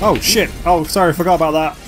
Oh shit! Oh, sorry, I forgot about that.